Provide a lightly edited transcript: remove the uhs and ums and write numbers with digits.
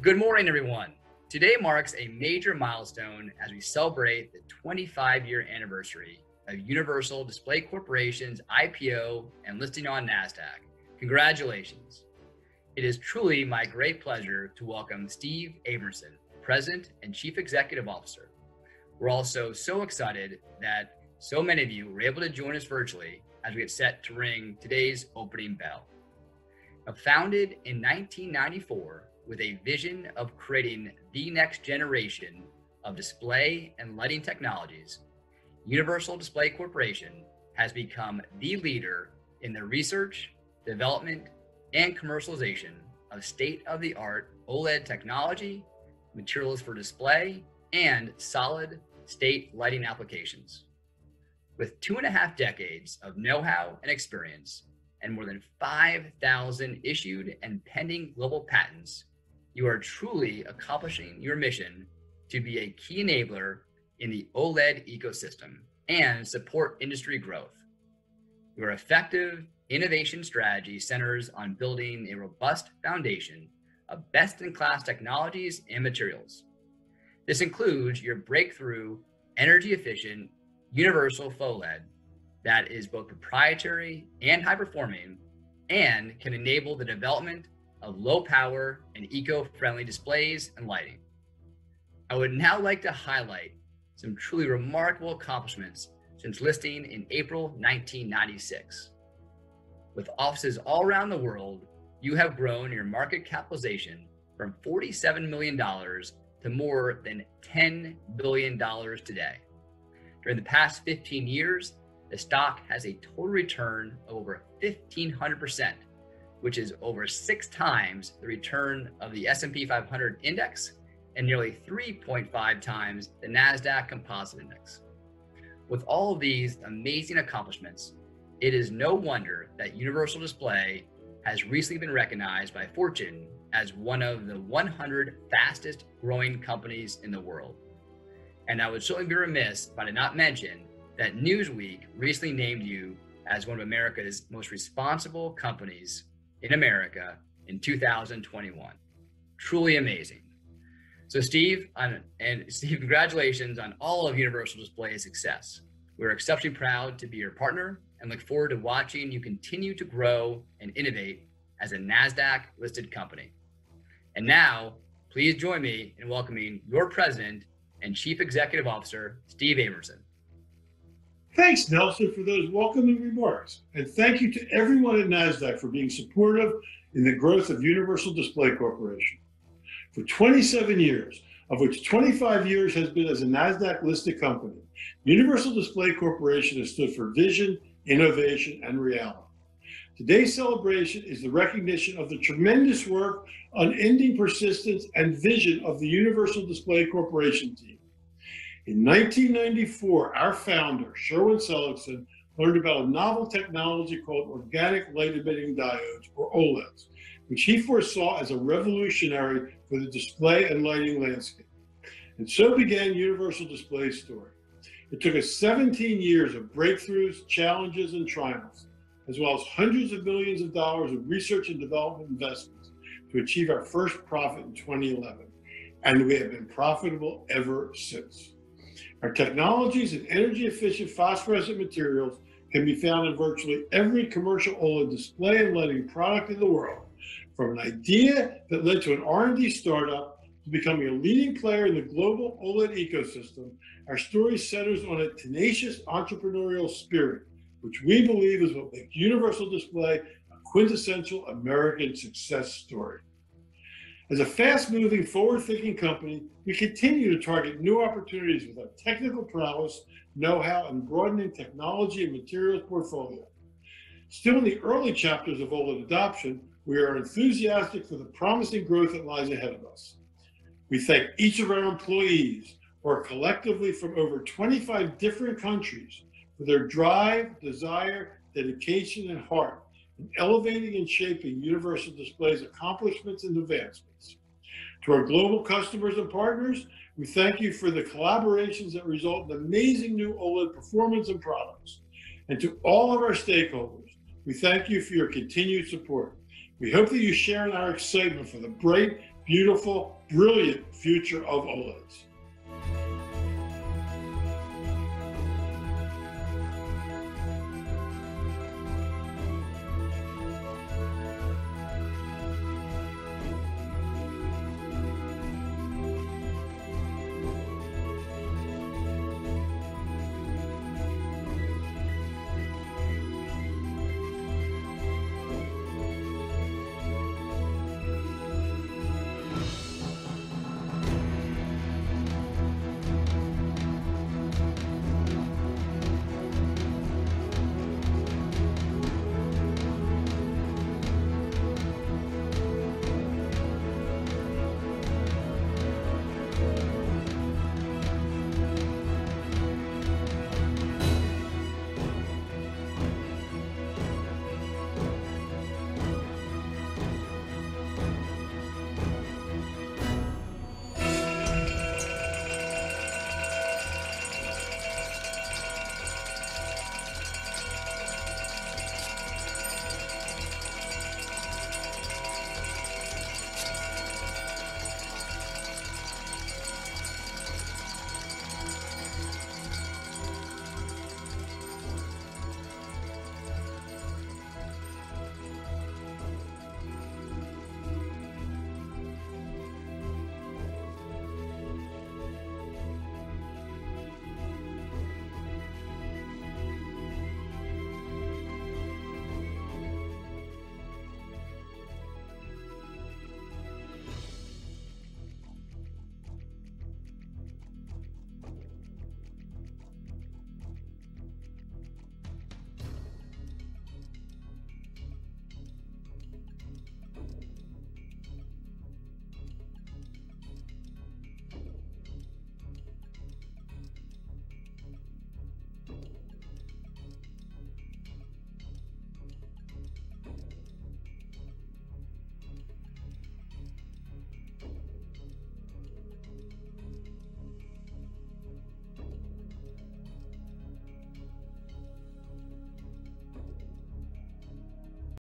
Good morning, everyone. Today marks a major milestone as we celebrate the 25-year anniversary of Universal Display Corporation's IPO and listing on NASDAQ. Congratulations. It is truly my great pleasure to welcome Steve Abramson, President and Chief Executive Officer. We're also so excited that so many of you were able to join us virtually as we have set to ring today's opening bell. Founded in 1994, with a vision of creating the next generation of display and lighting technologies, Universal Display Corporation has become the leader in the research, development, and commercialization of state-of-the-art OLED technology, materials for display, and solid-state lighting applications. With 2.5 decades of know-how and experience, and more than 5,000 issued and pending global patents, you are truly accomplishing your mission to be a key enabler in the OLED ecosystem and support industry growth. Your effective innovation strategy centers on building a robust foundation of best-in-class technologies and materials. This includes your breakthrough, energy-efficient, universal FOLED that is both proprietary and high-performing and can enable the development of low-power and eco-friendly displays and lighting. I would now like to highlight some truly remarkable accomplishments since listing in April 1996. With offices all around the world, you have grown your market capitalization from $47 million to more than $10 billion today. During the past 15 years, the stock has a total return of over 1,500%, which is over 6 times the return of the S&P 500 index and nearly 3.5 times the NASDAQ Composite Index. With all of these amazing accomplishments, it is no wonder that Universal Display has recently been recognized by Fortune as one of the 100 fastest growing companies in the world. And I would certainly be remiss if I did not mention that Newsweek recently named you as one of America's most responsible companies in America in 2021. Truly amazing. So Steve, congratulations on all of Universal Display's success. We're exceptionally proud to be your partner and look forward to watching you continue to grow and innovate as a NASDAQ listed company. And now, please join me in welcoming your President and Chief Executive Officer, Steve Abramson. Thanks, Nelson, for those welcoming remarks, and thank you to everyone at NASDAQ for being supportive in the growth of Universal Display Corporation. For 27 years, of which 25 years has been as a NASDAQ-listed company, Universal Display Corporation has stood for vision, innovation, and reality. Today's celebration is the recognition of the tremendous work, unending persistence, and vision of the Universal Display Corporation team. In 1994, our founder, Sherwin Seligson, learned about a novel technology called organic light-emitting diodes, or OLEDs, which he foresaw as a revolutionary for the display and lighting landscape. And so began Universal Display's story. It took us 17 years of breakthroughs, challenges, and triumphs, as well as hundreds of millions of dollars of research and development investments to achieve our first profit in 2011. And we have been profitable ever since. Our technologies and energy-efficient phosphorescent materials can be found in virtually every commercial OLED display and lighting product in the world, from an idea that led to an R&D startup to becoming a leading player in the global OLED ecosystem. Our story centers on a tenacious entrepreneurial spirit, which we believe is what makes Universal Display a quintessential American success story. As a fast-moving, forward-thinking company, we continue to target new opportunities with our technical prowess, know-how, and broadening technology and materials portfolio. Still in the early chapters of OLED adoption, we are enthusiastic for the promising growth that lies ahead of us. We thank each of our employees, who are collectively from over 25 different countries, for their drive, desire, dedication, and heart in elevating and shaping Universal Display's accomplishments and advancements. To our global customers and partners, we thank you for the collaborations that result in amazing new OLED performance and products. And to all of our stakeholders, we thank you for your continued support. We hope that you share in our excitement for the bright, beautiful, brilliant future of OLEDs.